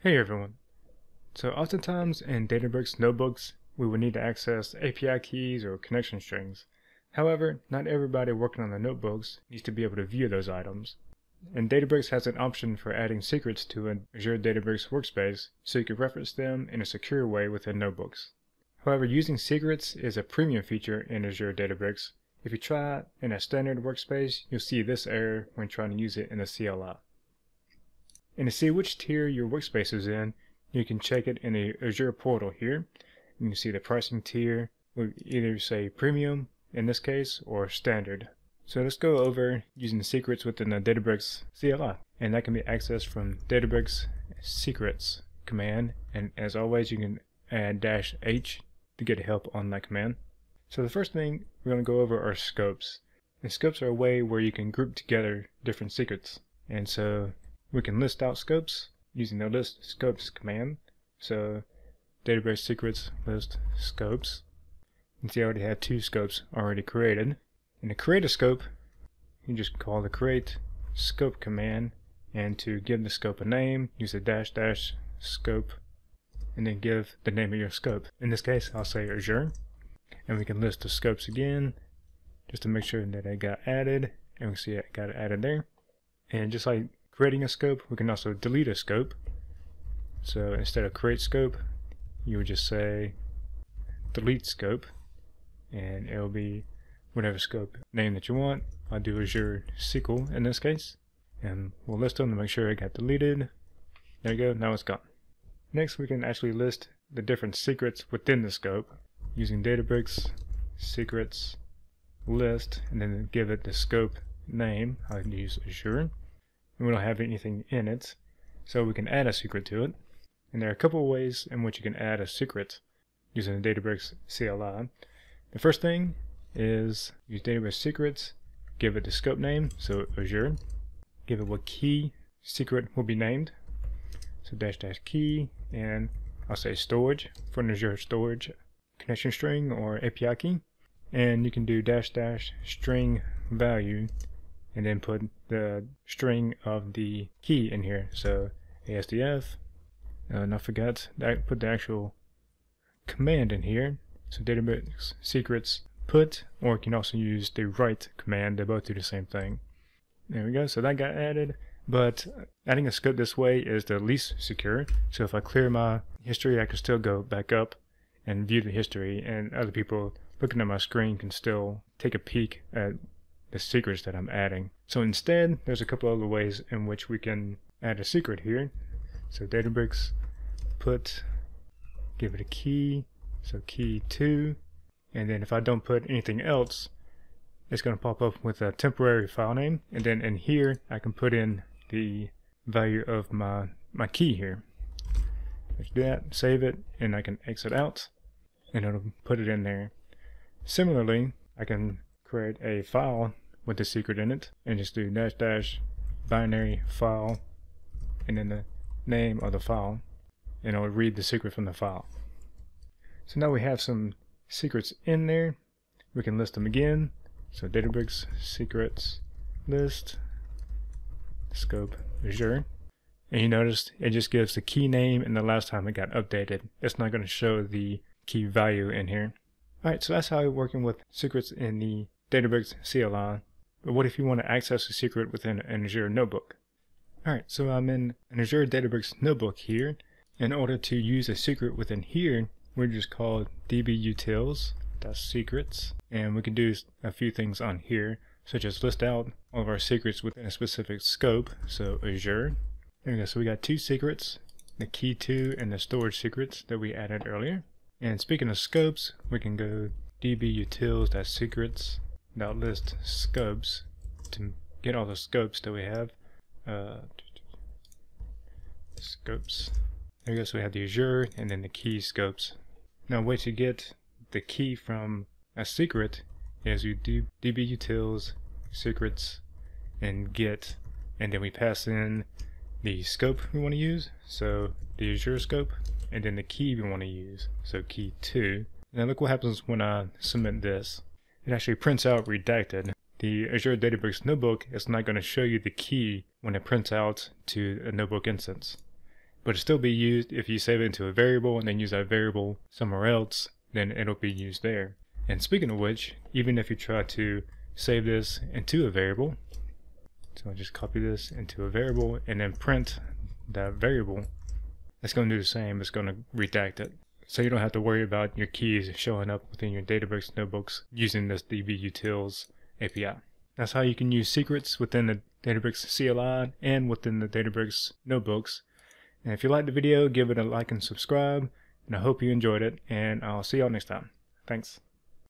Hey everyone. So oftentimes in Databricks notebooks, we would need to access API keys or connection strings. However, not everybody working on the notebooks needs to be able to view those items. And Databricks has an option for adding secrets to an Azure Databricks workspace so you can reference them in a secure way within notebooks. However, using secrets is a premium feature in Azure Databricks. If you try it in a standard workspace, you'll see this error when trying to use it in the CLI. And to see which tier your workspace is in, you can check it in the Azure portal here. You can see the pricing tier will either say premium, in this case, or standard. So let's go over using secrets within the Databricks CLI. And that can be accessed from Databricks secrets command. And as always, you can add -h to get help on that command. So the first thing we're going to go over are scopes. And scopes are a way where you can group together different secrets. And so we can list out scopes using the list scopes command. So Databricks secrets list scopes. You can see I already have two scopes already created. And to create a scope, you just call the create scope command, and to give the scope a name, use the --scope, and then give the name of your scope. In this case, I'll say Azure. And we can list the scopes again, just to make sure that it got added. And we see it got added there. And just like creating a scope, we can also delete a scope. So instead of create scope, you would just say delete scope, and it'll be whatever scope name that you want. I'll do Azure SQL in this case, and we'll list them to make sure it got deleted. There you go, now it's gone. Next, we can actually list the different secrets within the scope using Databricks secrets list, and then give it the scope name. I'll use Azure. And we don't have anything in it, so we can add a secret to it. And there are a couple of ways in which you can add a secret using the Databricks CLI. The first thing is use Databricks secrets, give it the scope name, so Azure, give it what key secret will be named, so --key, and I'll say storage for an Azure storage connection string or API key, and you can do --string value, and then put the string of the key in here. So ASDF, and I forgot that I put the actual command in here. So Databricks secrets put, or you can also use the write command. They both do the same thing. There we go. So that got added, but adding a scope this way is the least secure. So if I clear my history, I can still go back up and view the history, and other people looking at my screen can still take a peek at the secrets that I'm adding. So instead, there's a couple other ways in which we can add a secret here. So Databricks put, give it a key, so key 2, and then if I don't put anything else, it's going to pop up with a temporary file name, and then in here I can put in the value of my key here. Let's do that, save it, and I can exit out, and it'll put it in there. Similarly, I can create a file with the secret in it, and just do --binary file, and then the name of the file, and it'll read the secret from the file. So now we have some secrets in there. We can list them again. So Databricks secrets list scope Azure, and you notice it just gives the key name and the last time it got updated. It's not going to show the key value in here. Alright, so that's how you're working with secrets in the Databricks CLI. But what if you want to access a secret within an Azure notebook? Alright, so I'm in an Azure Databricks notebook here. In order to use a secret within here, we just call dbutils.secrets, and we can do a few things on here, such as list out all of our secrets within a specific scope, so Azure. There we go, so we got two secrets, the key 2 and the storage secrets that we added earlier. And speaking of scopes, we can go dbutils.secrets.list scopes to get all the scopes that we have. Scopes. There we go, so we have the Azure and then the key scopes. Now, a way to get the key from a secret is you do dbutils secrets and get, and then we pass in the scope we want to use, so the Azure scope, and then the key we want to use, so key 2. Now look what happens when I submit this. It actually prints out redacted. The Azure Databricks notebook is not going to show you the key when it prints out to a notebook instance. but it'll still be used if you save it into a variable and then use that variable somewhere else, then it'll be used there. And speaking of which, even if you try to save this into a variable, so I'll just copy this into a variable and then print that variable, it's going to do the same. It's going to redact it. So you don't have to worry about your keys showing up within your Databricks notebooks using this dbutils API. That's how you can use secrets within the Databricks CLI and within the Databricks notebooks. And if you liked the video, give it a like and subscribe. And I hope you enjoyed it, and I'll see y'all next time. Thanks.